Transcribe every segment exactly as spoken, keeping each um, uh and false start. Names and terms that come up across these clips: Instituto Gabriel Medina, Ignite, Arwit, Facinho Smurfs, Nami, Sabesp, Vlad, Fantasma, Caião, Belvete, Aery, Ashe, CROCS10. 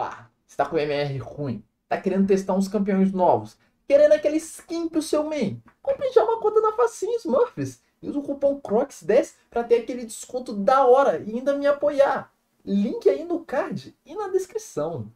Opa, você tá com M R ruim, tá querendo testar uns campeões novos, querendo aquela skin pro seu main, compre já uma conta na Facinho Smurfs e usa o cupom CROCS dez para ter aquele desconto da hora e ainda me apoiar. Link aí no card e na descrição.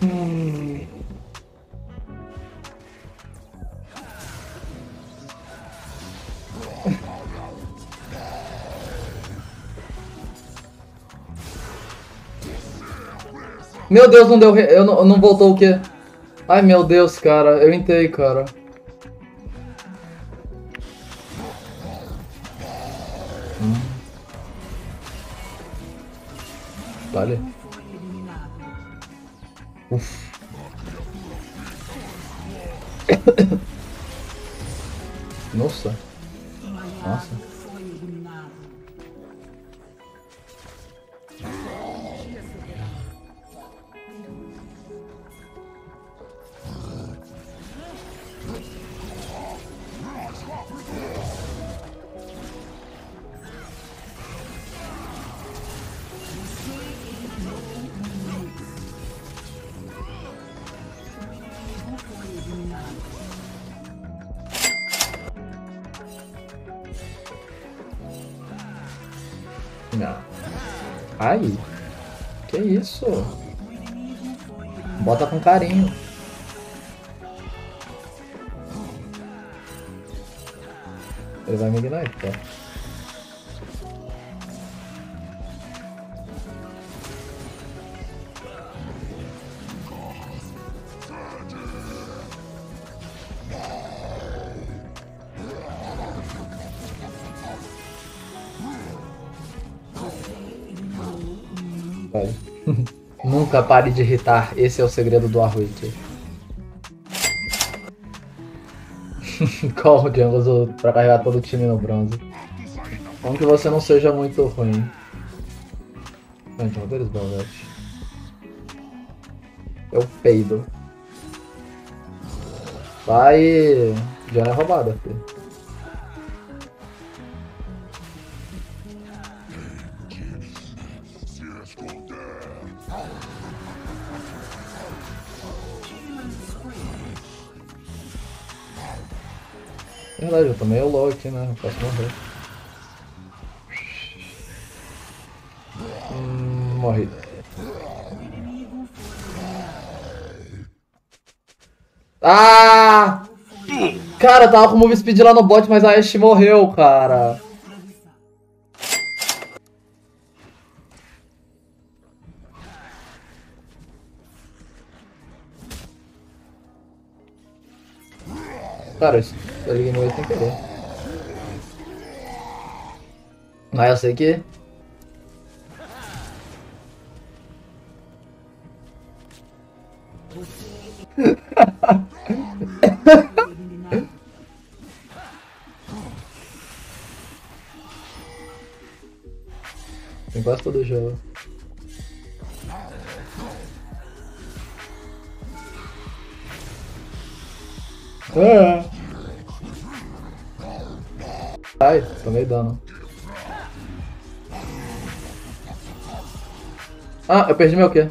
Hum. Meu Deus, não deu. Re... Eu não, não voltou o quê? Ai meu Deus, cara, eu entrei, cara. Hum. Vale. Uf. Nossa. Nossa. Não. Ai, que isso? Bota com carinho. Ele vai me ignorar, tá? Nunca pare de irritar, esse é o segredo do Arwit. Qual o jungle pra carregar todo o time no bronze? Como que você não seja muito ruim. Gente, cadê eles, Belvete? Eu peido. Vai! Já é roubada, filho. Verdade, eu tô meio low aqui, né? Eu posso morrer. Hum, morri. Ah! Cara, eu tava com move speed lá no bot, mas a Ashe morreu, cara. Cara, isso. Eu liguei no sem querer. Mas eu sei que... Tem quase todo o jogo. Ah. Ai, tomei dano. Ah, eu perdi meu quê?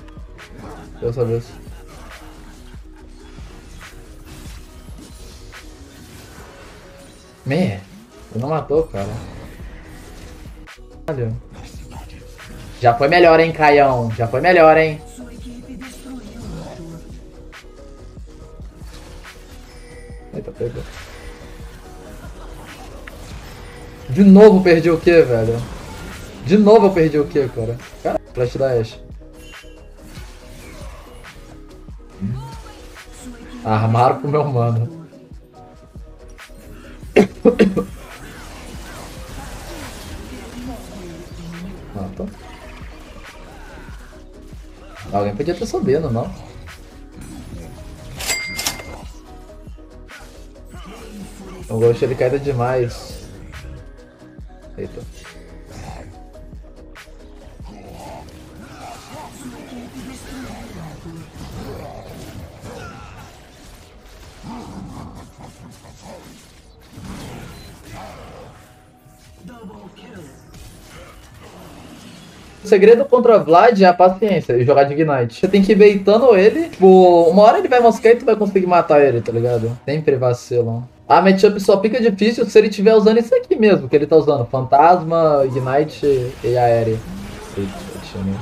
Dessa vez. Me, tu não matou, cara. Valeu. Já foi melhor, hein, Caião. Já foi melhor, hein. Eita, pegou. De novo perdi o que, velho? De novo eu perdi o que, cara? Cara, flash da Ashe. Armaram pro meu mano. Matou. Alguém podia ter subido, não? O Ghost ele caiu demais. Eita. O segredo contra Vlad é a paciência e jogar de Ignite. Você tem que ir baitando ele. Tipo, uma hora ele vai moscar e tu vai conseguir matar ele, tá ligado? Sempre vacilão. A matchup só fica difícil se ele estiver usando isso aqui mesmo que ele tá usando. Fantasma, Ignite e Aery. Eita, deixa eu...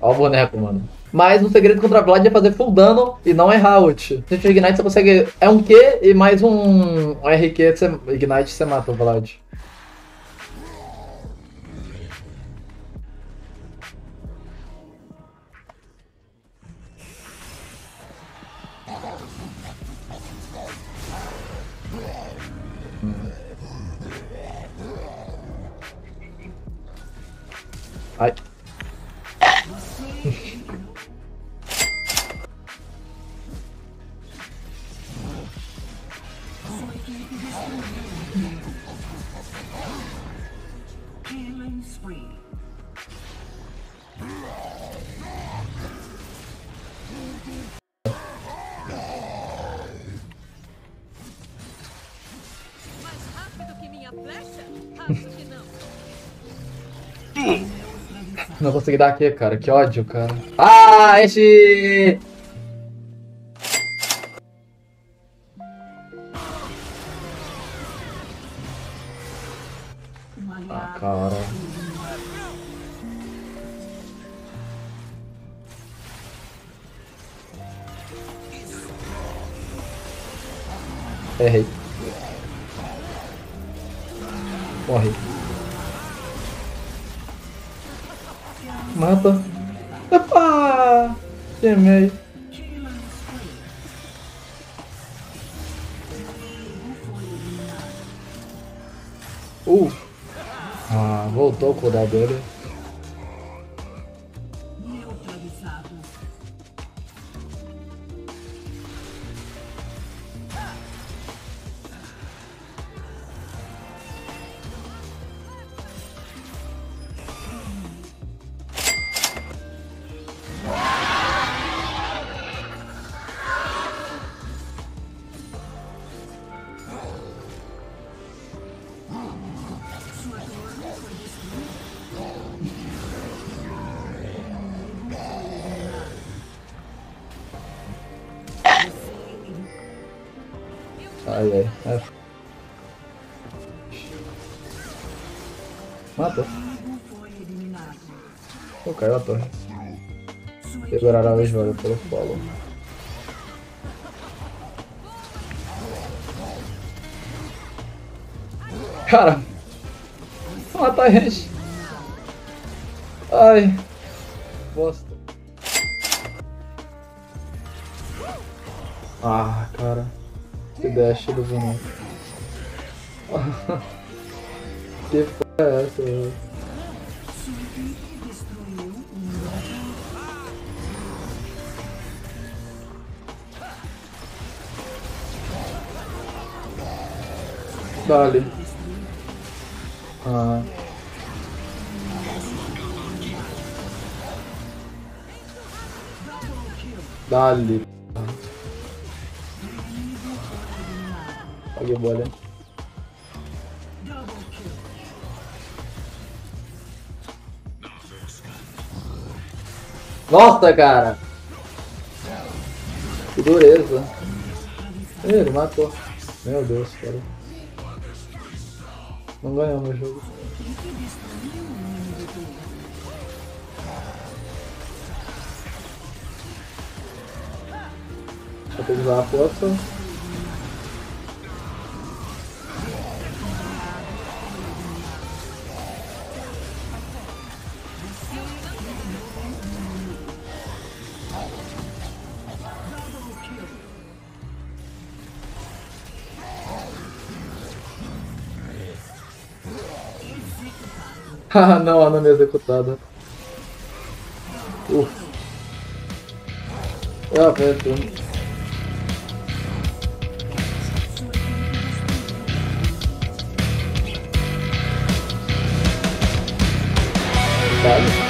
Olha o boneco, mano. Mas o segredo contra a Vlad é fazer full dano e não errar ult. Gente, o Ignite você consegue... É um Q e mais um, um R Q. Você... Ignite você mata o Vlad. Ai... Não consegui dar aqui, cara. Que ódio, cara. Ah, Ashe! Ah, cara. Errei. Morri. Mata. Epa! Queimei. Uh! Ah, voltou o cuidado dele. Ai, ai, ai. Matou. Pô, caiu a torre. Pegaram o jogo pelo follow. Cara, mata a gente. Ai, bosta. Ah, cara. Que dash do boneco. Que porra é essa, velho? Dale. Ah. Dale. Paguei o bola. Nossa, cara! Que dureza! Ele matou. Meu Deus, cara. Não ganhamos o jogo. Só tem que usar a força. Ah, não, a Nami executada. Uff. Ah, velho. Tá.